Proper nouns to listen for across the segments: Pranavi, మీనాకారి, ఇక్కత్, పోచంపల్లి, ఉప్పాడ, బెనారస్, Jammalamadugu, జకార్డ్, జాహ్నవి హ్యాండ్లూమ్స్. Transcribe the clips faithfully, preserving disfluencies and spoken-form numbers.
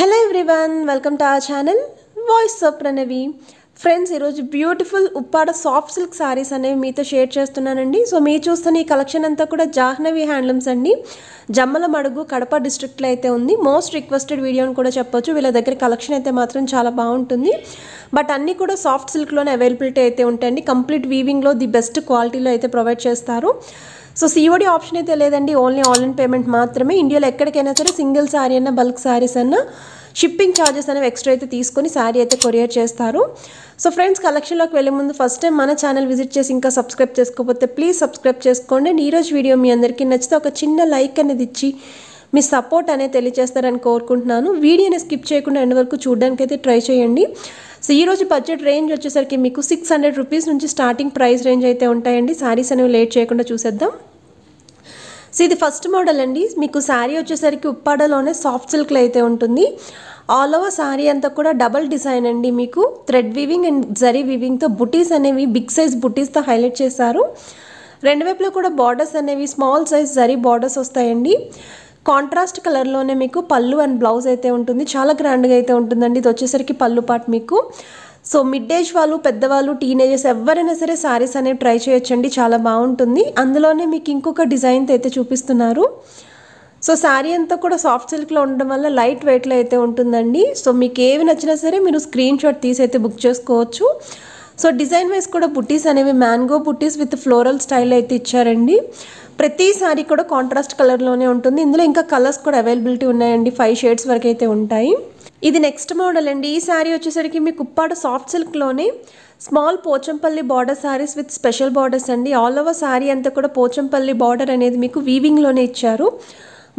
Hello everyone, welcome to our channel Voice of Pranavi. Friends, ఈరోజు beautiful ఉప్పాడ soft silk saris అనేవి మీతో share చేస్తున్నానండి. So మీరు చూస్తున్న ఈ కలెక్షన్ అంతా కూడా జాహ్నవి హ్యాండ్లూమ్స్ అండి. జమ్మల మడుగు కడప డిస్ట్రిక్ట్లో అయితే ఉంది. మోస్ట్ రిక్వెస్టెడ్ వీడియో అని కూడా చెప్పొచ్చు. వీళ్ళ దగ్గర కలెక్షన్ అయితే మాత్రం చాలా బాగుంటుంది. బట్ అన్నీ కూడా సాఫ్ట్ సిల్క్లోనే అవైలబిలిటీ అయితే ఉంటాయండి. కంప్లీట్ వీవింగ్లో ది బెస్ట్ క్వాలిటీలో అయితే ప్రొవైడ్ చేస్తారు. సో సీఓడి ఆప్షన్ అయితే లేదండి, ఓన్లీ ఆన్లైన్ పేమెంట్ మాత్రమే. ఇండియాలో ఎక్కడికైనా సరే సింగిల్ శారీ అన్న బల్క్ శారీస్ అన్న షిప్పింగ్ ఛార్జెస్ అనేవి ఎక్స్ట్రా అయితే తీసుకొని శారీ అయితే కొరియర్ చేస్తారు. సో ఫ్రెండ్స్, కలెక్షన్లోకి వెళ్ళే ముందు ఫస్ట్ టైం మన ఛానల్ విజిట్ చేసి ఇంకా సబ్స్క్రైబ్ చేసుకోకపోతే ప్లీజ్ సబ్స్క్రైబ్ చేసుకోండి. అండ్ ఈరోజు వీడియో మీ అందరికీ నచ్చితే ఒక చిన్న లైక్ అనేది ఇచ్చి మీ సపోర్ట్ అనేది తెలియజేస్తారని కోరుకుంటున్నాను. వీడియోని స్కిప్ చేయకుండా ఎండ్ వరకు చూడడానికి అయితే ట్రై చేయండి. సో ఈరోజు బడ్జెట్ రేంజ్ వచ్చేసరికి మీకు సిక్స్ హండ్రెడ్ రూపీస్ నుంచి స్టార్టింగ్ ప్రైస్ రేంజ్ అయితే ఉంటాయండి. శారీస్ అనేవి లేట్ చేయకుండా చూసేద్దాం. సో ఇది ఫస్ట్ మోడల్ అండి. మీకు శారీ వచ్చేసరికి ఉప్పాడలోనే సాఫ్ట్ సిల్క్లో అయితే ఉంటుంది. ఆల్ ఓవర్ శారీ అంతా కూడా డబల్ డిజైన్ అండి. మీకు థ్రెడ్ వీవింగ్ అండ్ జరీ వీవింగ్తో బుటీస్ అనేవి బిగ్ సైజ్ బుటీస్తో హైలైట్ చేశారు. రెండు వైపులో కూడా బార్డర్స్ అనేవి స్మాల్ సైజ్ జరీ బార్డర్స్ వస్తాయండి. కాంట్రాస్ట్ కలర్లోనే మీకు పళ్ళు అండ్ బ్లౌజ్ అయితే ఉంటుంది. చాలా గ్రాండ్గా అయితే ఉంటుందండి. ఇది వచ్చేసరికి పళ్ళు పార్ట్ మీకు. సో మిడ్ ఏజ్ వాళ్ళు, పెద్దవాళ్ళు, టీనేజర్స్ ఎవరైనా సరే శారీస్ అనేవి ట్రై చేయొచ్చండి, చాలా బాగుంటుంది. అందులోనే మీకు ఇంకొక డిజైన్తో అయితే చూపిస్తున్నారు. సో శారీ అంతా కూడా సాఫ్ట్ సిల్క్లో ఉండడం వల్ల లైట్ వెయిట్లో అయితే ఉంటుందండి. సో మీకు ఏవి నచ్చినా సరే మీరు స్క్రీన్ షాట్ తీసి అయితే బుక్ చేసుకోవచ్చు. సో డిజైన్ వైజ్ కూడా బుట్టీస్ అనేవి మ్యాంగో బుట్టీస్ విత్ ఫ్లోరల్ స్టైల్ అయితే ఇచ్చారండి. ప్రతి శారీ కూడా కాంట్రాస్ట్ కలర్లోనే ఉంటుంది. ఇందులో ఇంకా కలర్స్ కూడా అవైలబిలిటీ ఉన్నాయండి, ఫైవ్ షేడ్స్ వరకు అయితే ఉంటాయి. ఇది నెక్స్ట్ మోడల్ అండి. ఈ శారీ వచ్చేసరికి మీకు ఉప్పాడ సాఫ్ట్ సిల్క్లోనే small పోచంపల్లి border saris with special borders అండి. ఆల్ ఓవర్ శారీ అంతా కూడా పోచంపల్లి బార్డర్ అనేది మీకు వీవింగ్లోనే ఇచ్చారు.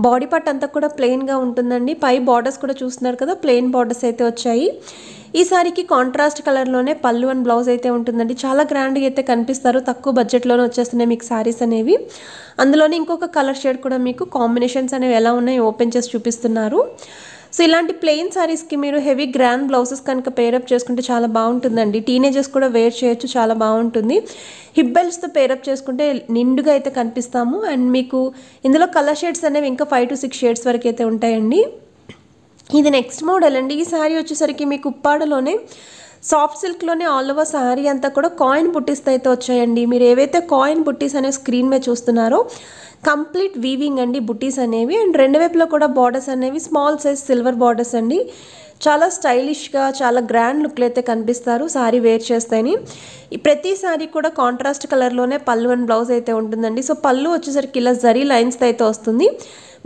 బాడీ పార్ట్ అంతా కూడా ప్లెయిన్గా ఉంటుందండి. పై బార్డర్స్ కూడా చూస్తున్నారు కదా, ప్లెయిన్ బార్డర్స్ అయితే వచ్చాయి. ఈ శారీకి కాంట్రాస్ట్ కలర్లోనే పళ్ళు అండ్ బ్లౌజ్ అయితే ఉంటుందండి. చాలా గ్రాండ్గా అయితే కనిపిస్తారు. తక్కువ బడ్జెట్లోనే వచ్చేస్తున్నాయి మీకు శారీస్ అనేవి. అందులోనే ఇంకొక కలర్ షేడ్ కూడా మీకు కాంబినేషన్స్ అనేవి ఎలా ఉన్నాయి ఓపెన్ చేసి చూపిస్తున్నారు. సో ఇలాంటి ప్లెయిన్ శారీస్కి మీరు హెవీ గ్రాండ్ బ్లౌజెస్ కనుక పేరప్ చేసుకుంటే చాలా బాగుంటుందండి. టీనేజర్స్ కూడా వేర్ చేయొచ్చు, చాలా బాగుంటుంది. హిప్ బెల్ట్స్తో పేరప్ చేసుకుంటే నిండుగా అయితే కనిపిస్తాము. అండ్ మీకు ఇందులో కలర్ షేడ్స్ అనేవి ఇంకా ఫైవ్ టు సిక్స్ షేడ్స్ వరకు అయితే ఉంటాయండి. ఇది నెక్స్ట్ మోడల్ అండి. ఈ శారీ వచ్చేసరికి మీకు ఉప్పాడలోనే సాఫ్ట్ సిల్క్లోనే ఆల్ ఓవర్ శారీ అంతా కూడా కాయిన్ బుట్టీస్ అయితే వచ్చాయండి. మీరు ఏవైతే కాయిన్ బుట్టీస్ అనేవి స్క్రీన్ మీద చూస్తున్నారో కంప్లీట్ వీవింగ్ అండి బుట్టీస్ అనేవి. అండ్ రెండు వైపులో కూడా బార్డర్స్ అనేవి స్మాల్ సైజ్ సిల్వర్ బార్డర్స్ అండి. చాలా స్టైలిష్గా, చాలా గ్రాండ్ లుక్లు అయితే కనిపిస్తారు శారీ వేర్ చేస్తేని. ప్రతి శారీ కూడా కాంట్రాస్ట్ కలర్లోనే పళ్ళు అండ్ బ్లౌజ్ అయితే ఉంటుందండి. సో పళ్ళు వచ్చేసరికి ఇలా జరీ లైన్స్తో అయితే వస్తుంది.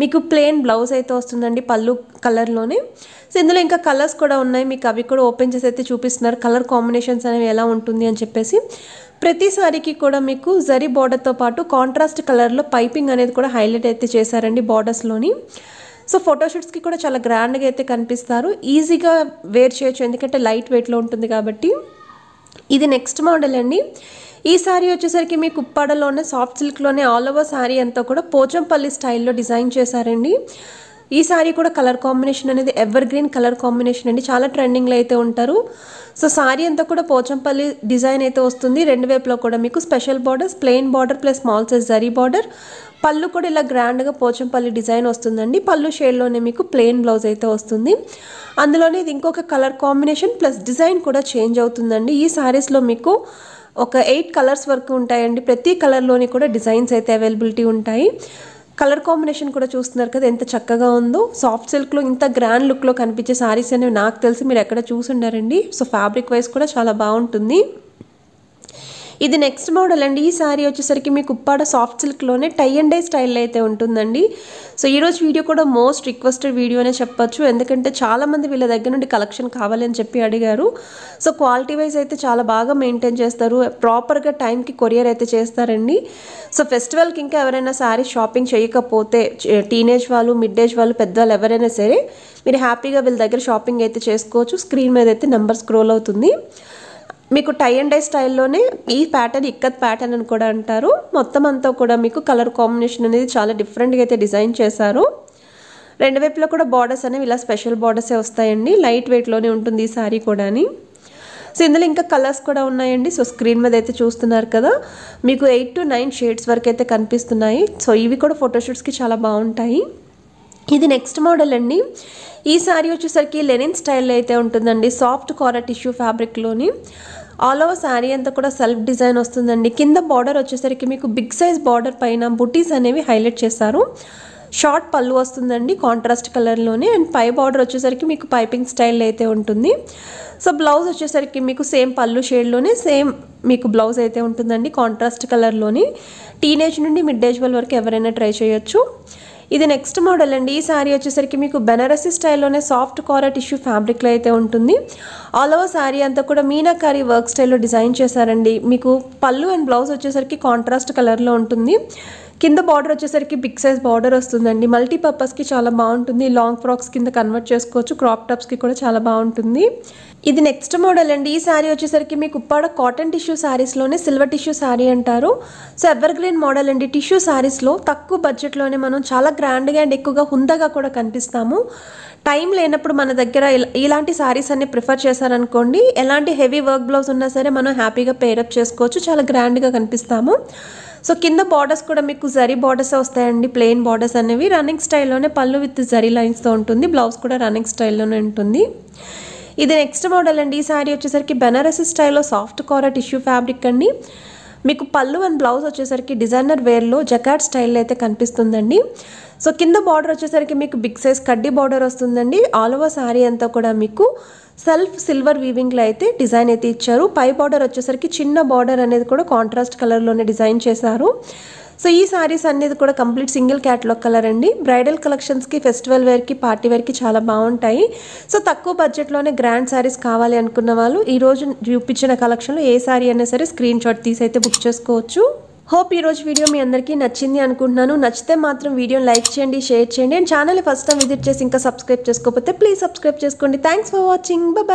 మీకు ప్లెయిన్ బ్లౌజ్ అయితే వస్తుందండి పళ్ళు కలర్లోనే. సో ఇందులో ఇంకా కలర్స్ కూడా ఉన్నాయి, మీకు అవి కూడా ఓపెన్ చేసి అయితే చూపిస్తున్నారు కలర్ కాంబినేషన్స్ అనేవి ఎలా ఉంటుంది అని చెప్పేసి. ప్రతి శారీకి కూడా మీకు జరీ బార్డర్తో పాటు కాంట్రాస్ట్ కలర్లో పైపింగ్ అనేది కూడా హైలైట్ అయితే చేశారండి బార్డర్స్లోని. సో ఫోటోషూట్స్కి కూడా చాలా గ్రాండ్గా అయితే కనిపిస్తారు. ఈజీగా వేర్ చేయొచ్చు, ఎందుకంటే లైట్ వెయిట్లో ఉంటుంది కాబట్టి. ఇది నెక్స్ట్ మోడల్ అండి. ఈ శారీ వచ్చేసరికి మీకు ఉప్పాడలోనే సాఫ్ట్ సిల్క్లోనే ఆల్ ఓవర్ శారీ అంతా కూడా పోచంపల్లి స్టైల్లో డిజైన్ చేశారండి. ఈ శారీ కూడా కలర్ కాంబినేషన్ అనేది ఎవర్ గ్రీన్ కలర్ కాంబినేషన్ అండి. చాలా ట్రెండింగ్లో అయితే ఉంటారు. సో శారీ అంతా కూడా పోచంపల్లి డిజైన్ అయితే వస్తుంది. రెండు వైపులో కూడా మీకు special borders, plain border plus small size zari border. పళ్ళు కూడా ఇలా గ్రాండ్గా పోచంపల్లి డిజైన్ వస్తుందండి. పళ్ళు షేడ్లోనే మీకు ప్లెయిన్ బ్లౌజ్ అయితే వస్తుంది. అందులోనే ఇది ఇంకొక కలర్ కాంబినేషన్ ప్లస్ డిజైన్ కూడా చేంజ్ అవుతుందండి. ఈ శారీస్లో మీకు ఒక ఎయిట్ కలర్స్ వరకు ఉంటాయండి. ప్రతి కలర్లోని కూడా డిజైన్స్ అయితే అవైలబిలిటీ ఉంటాయి. కలర్ కాంబినేషన్ కూడా చూస్తున్నారు కదా ఎంత చక్కగా ఉందో. సాఫ్ట్ సిల్క్లో ఇంత గ్రాండ్ లుక్లో కనిపించే శారీస్ అనేవి నాకు తెలిసి మీరు ఎక్కడ చూసుండారండి. సో ఫ్యాబ్రిక్ వైజ్ కూడా చాలా బాగుంటుంది. ఇది నెక్స్ట్ మోడల్ అండి. ఈ శారీ వచ్చేసరికి మీకు ఉప్పాడ సాఫ్ట్ సిల్క్లోనే టై అండ్ డై స్టైల్లో అయితే ఉంటుందండి. సో ఈరోజు వీడియో కూడా మోస్ట్ రిక్వెస్టెడ్ వీడియో అనే చెప్పచ్చు, ఎందుకంటే చాలామంది వీళ్ళ దగ్గర నుండి కలెక్షన్ కావాలని చెప్పి అడిగారు. సో క్వాలిటీ వైజ్ అయితే చాలా బాగా మెయింటైన్ చేస్తారు. ప్రాపర్గా టైంకి కొరియర్ అయితే చేస్తారండి. సో ఫెస్టివల్కి ఇంకా ఎవరైనా శారీ షాపింగ్ చేయకపోతే టీనేజ్ వాళ్ళు, మిడ్ ఏజ్ వాళ్ళు, పెద్దవాళ్ళు ఎవరైనా సరే మీరు హ్యాపీగా వీళ్ళ దగ్గర షాపింగ్ అయితే చేసుకోవచ్చు. స్క్రీన్ మీద అయితే నెంబర్ స్క్రోల్ అవుతుంది. మీకు టై అండ్ డై స్టైల్లోనే ఈ ప్యాటర్న్ ఇక్కత్ ప్యాటర్న్ అని కూడా అంటారు. మొత్తం అంతా కూడా మీకు కలర్ కాంబినేషన్ అనేది చాలా డిఫరెంట్గా అయితే డిజైన్ చేశారు. రెండు వైపులో కూడా బార్డర్స్ అనేవి ఇలా స్పెషల్ బార్డర్సే వస్తాయండి. లైట్ వెయిట్లోనే ఉంటుంది ఈ శారీ కూడా. సో ఇందులో ఇంకా కలర్స్ కూడా ఉన్నాయండి. సో స్క్రీన్ మీద అయితే చూస్తున్నారు కదా, మీకు ఎయిట్ టు నైన్ షేడ్స్ వరకు అయితే కనిపిస్తున్నాయి. సో ఇవి కూడా ఫోటోషూట్స్కి చాలా బాగుంటాయి. ఇది నెక్స్ట్ మోడల్ అండి. ఈ సారీ వచ్చేసరికి లెనిన్ స్టైల్లో అయితే ఉంటుందండి. సాఫ్ట్ కారా టిష్యూ ఫ్యాబ్రిక్లోని ఆల్ ఓవర్ శారీ అంతా కూడా సెల్ఫ్ డిజైన్ వస్తుందండి. కింద బార్డర్ వచ్చేసరికి మీకు బిగ్ సైజ్ బార్డర్ పైన బుటీస్ అనేవి హైలైట్ చేశారు. షార్ట్ పళ్ళు వస్తుందండి కాంట్రాస్ట్ కలర్లోనే. అండ్ పై బార్డర్ వచ్చేసరికి మీకు పైపింగ్ స్టైల్ అయితే ఉంటుంది. సో బ్లౌజ్ వచ్చేసరికి మీకు సేమ్ పళ్ళు షేడ్లోనే సేమ్ మీకు బ్లౌజ్ అయితే ఉంటుందండి కాంట్రాస్ట్ కలర్లోని. టీనేజ్ నుండి మిడ్ ఏజ్ వాళ్ళ వరకు ఎవరైనా ట్రై చేయొచ్చు. ఇది నెక్స్ట్ మోడల్ అండి. ఈ సారీ వచ్చేసరికి మీకు బెనారసీ స్టైల్లోనే సాఫ్ట్ కారా టిష్యూ ఫ్యాబ్రిక్లో అయితే ఉంటుంది. ఆల్ ఓవర్ సారీ అంతా కూడా మీనాకారి వర్క్ స్టైల్లో డిజైన్ చేశారండి. మీకు పళ్ళు అండ్ బ్లౌజ్ వచ్చేసరికి కాంట్రాస్ట్ కలర్లో ఉంటుంది. కింద బార్డర్ వచ్చేసరికి బిగ్ సైజ్ బార్డర్ వస్తుందండి. మల్టీపర్పస్కి చాలా బాగుంటుంది. లాంగ్ ఫ్రాక్స్ కింద కన్వర్ట్ చేసుకోవచ్చు. క్రాప్ టాప్స్కి కూడా చాలా బాగుంటుంది. ఇది నెక్స్ట్ మోడల్ అండి. ఈ శారీ వచ్చేసరికి మీకు ఉప్పాడ కాటన్ టిష్యూ శారీస్లోనే సిల్వర్ టిష్యూ శారీ అంటారు. సో ఎవర్ గ్రీన్ మోడల్ అండి. టిష్యూ శారీస్లో తక్కువ బడ్జెట్లోనే మనం చాలా గ్రాండ్గా అండ్ ఎక్కువగా హుందాగా కూడా కనిపిస్తాము. టైం లేనప్పుడు మన దగ్గర ఇలాంటి శారీస్ అన్ని ప్రిఫర్ చేశారనుకోండి, ఎలాంటి హెవీ వర్క్ బ్లౌజ్ ఉన్నా సరే మనం హ్యాపీగా పేరప్ చేసుకోవచ్చు. చాలా గ్రాండ్గా కనిపిస్తాము. సో కింద బార్డర్స్ కూడా మీకు జరీ బార్డర్స్ వస్తాయండి. ప్లెయిన్ బార్డర్స్ అనేవి రన్నింగ్ స్టైల్లోనే, పళ్ళు విత్ జరీ లైన్స్తో ఉంటుంది. బ్లౌజ్ కూడా రన్నింగ్ స్టైల్లోనే ఉంటుంది. ఇది నెక్స్ట్ మోడల్ అండి. ఈ శారీ వచ్చేసరికి బెనారసీ స్టైల్లో సాఫ్ట్ కారా టిష్యూ ఫ్యాబ్రిక్ అండి. మీకు పళ్ళు అండ్ బ్లౌజ్ వచ్చేసరికి డిజైనర్ వేర్లో జకార్డ్ స్టైల్ అయితే కనిపిస్తుందండి. సో కింద బార్డర్ వచ్చేసరికి మీకు బిగ్ సైజ్ కడ్డీ బార్డర్ వస్తుందండి. ఆల్ ఓవర్ శారీ అంతా కూడా మీకు సెల్ఫ్ సిల్వర్ వీవింగ్లో అయితే డిజైన్ అయితే ఇచ్చారు. పై బార్డర్ వచ్చేసరికి చిన్న బార్డర్ అనేది కూడా కాంట్రాస్ట్ కలర్లోనే డిజైన్ చేశారు. సో ఈ శారీస్ అనేది కూడా కంప్లీట్ సింగిల్ క్యాటలాగ్ కలర్ అండి. బ్రైడల్ కలెక్షన్స్కి, ఫెస్టివల్ వేర్కి, పార్టీ వేర్కి చాలా బాగుంటాయి. సో తక్కువ బడ్జెట్లోనే గ్రాండ్ శారీస్ కావాలి అనుకున్న వాళ్ళు ఈరోజు చూపించిన కలెక్షన్లో ఏ శారీ అయినా సరే స్క్రీన్ షాట్ తీసి అయితే బుక్ చేసుకోవచ్చు. హోప్ ఈరోజు వీడియో మీ అందరికీ నచ్చింది అనుకుంటున్నాను. నచ్చితే మాత్రం వీడియోని లైక్ చేయండి, షేర్ చేయండి. And channel first time visit చేసి ఇంకా సబ్స్క్రైబ్ చేసుకోకపోతే ప్లీజ్ సబ్స్క్రైబ్ చేసుకోండి. Thanks for watching. బాయ్.